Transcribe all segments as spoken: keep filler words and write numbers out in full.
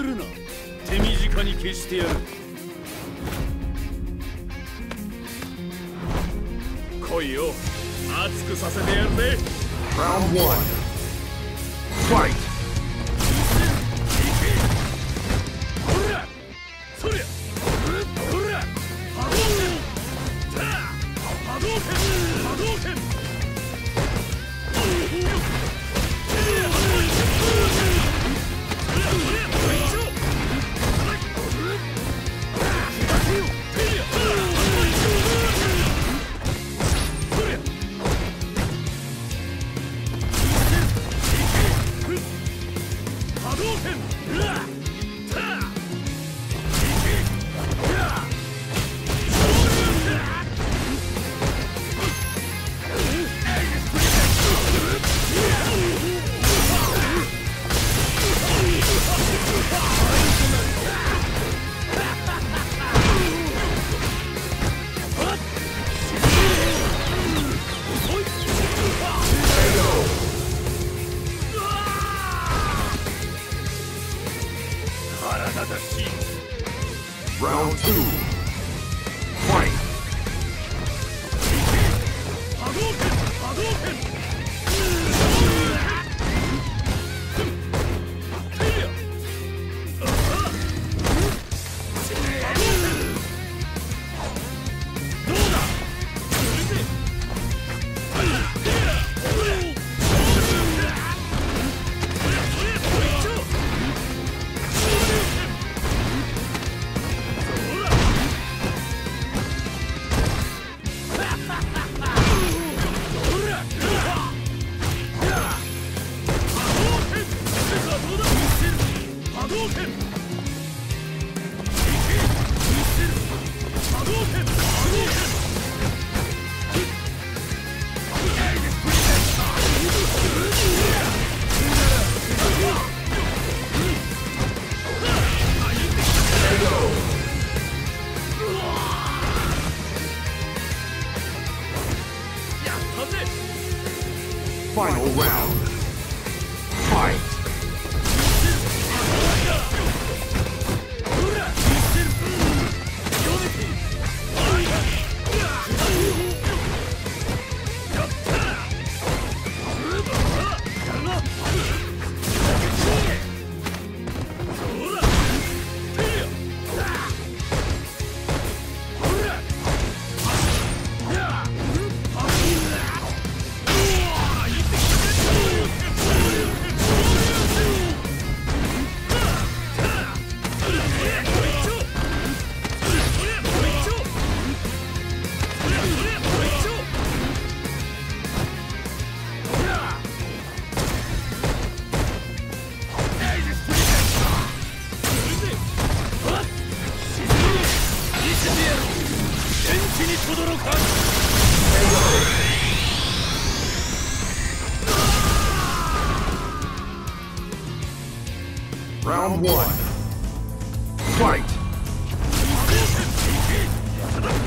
するな。手短に消してやる。恋を熱くさせてやるぜ。ラウンドワン、ファイト。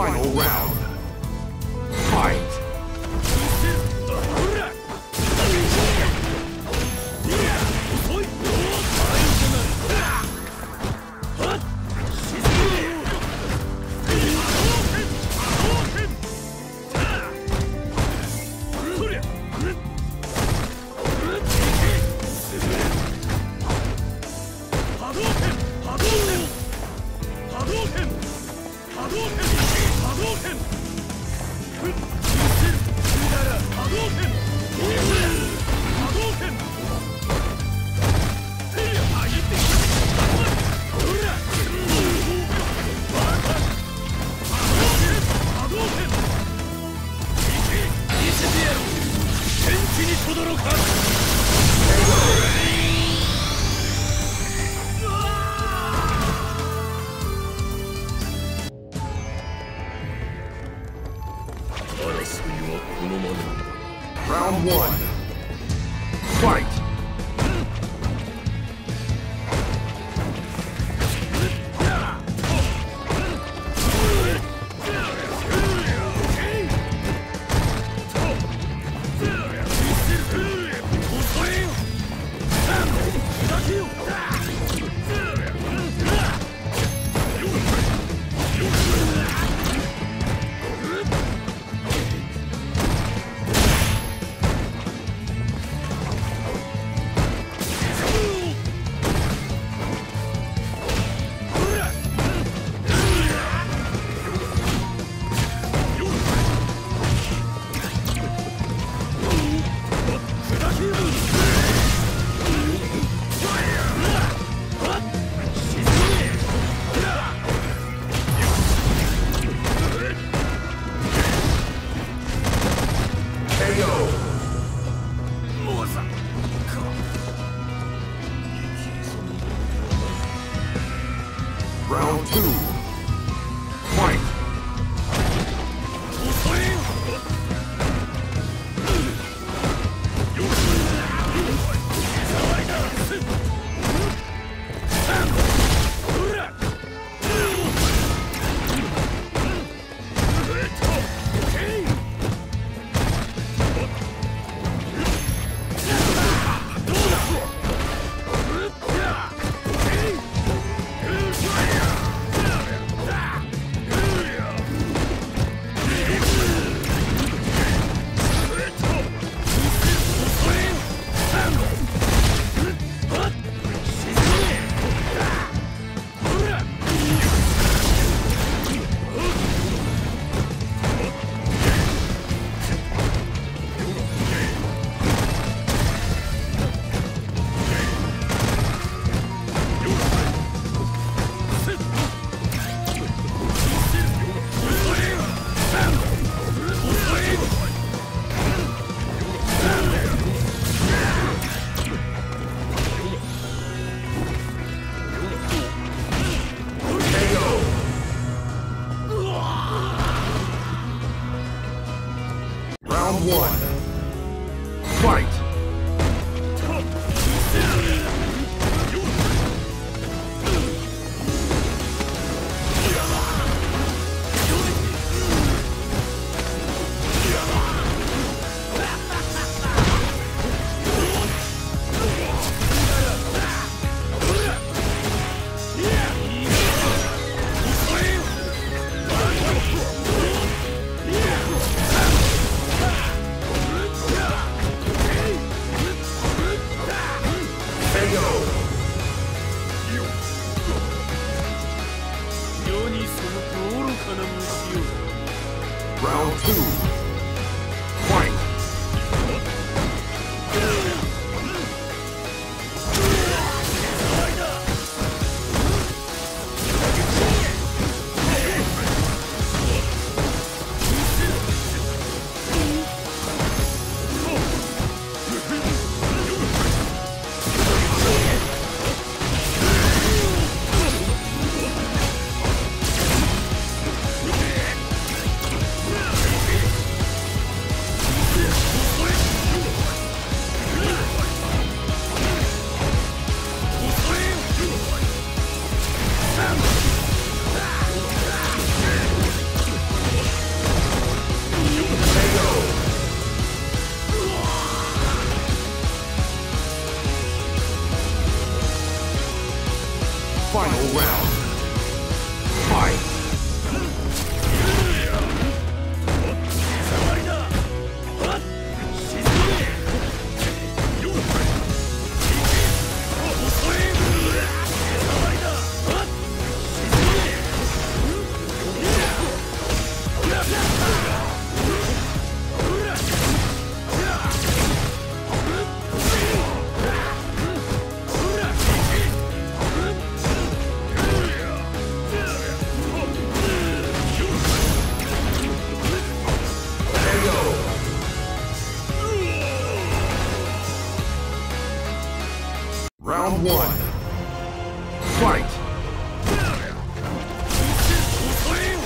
Final round. Fight. Round one. Fight! Round two. Fight! One. Fight! Round two. Fight! We'll be right back. Final round. Fight. Round one. Fight! Round two. Fight!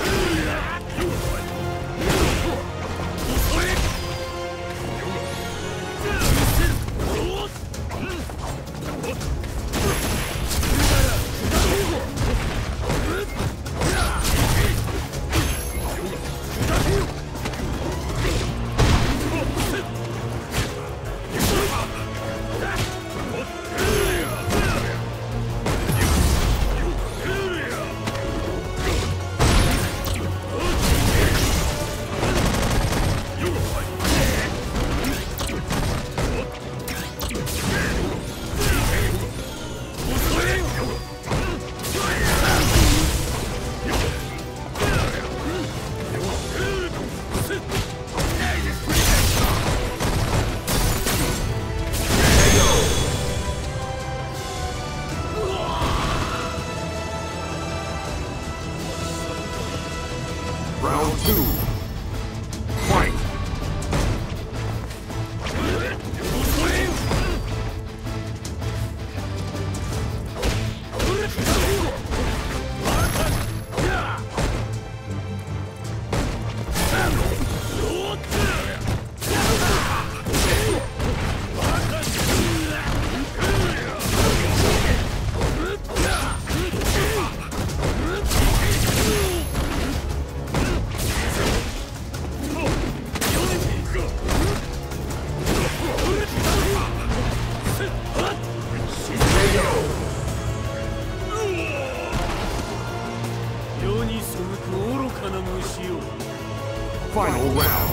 Final round.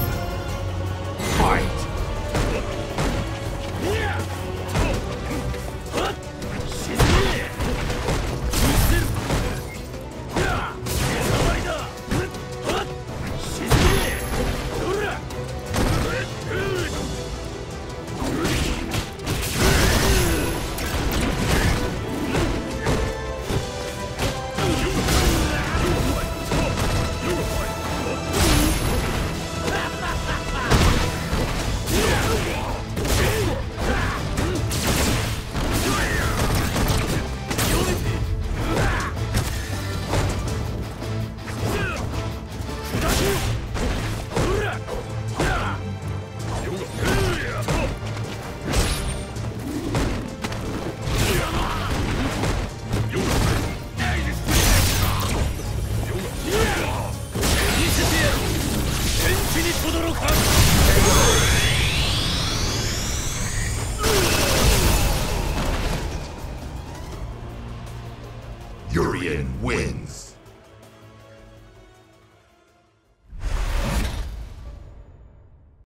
Fight! Yurien wins.